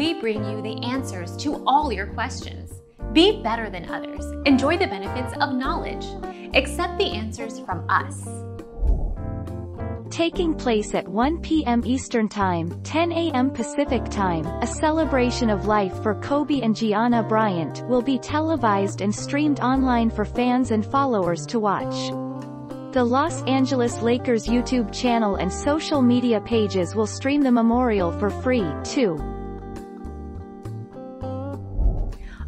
we bring you the answers to all your questions. Be better than others. Enjoy the benefits of knowledge. Accept the answers from us. Taking place at 1 p.m. Eastern Time, 10 a.m. Pacific Time, a celebration of life for Kobe and Gianna Bryant will be televised and streamed online for fans and followers to watch. The Los Angeles Lakers YouTube channel and social media pages will stream the memorial for free, too.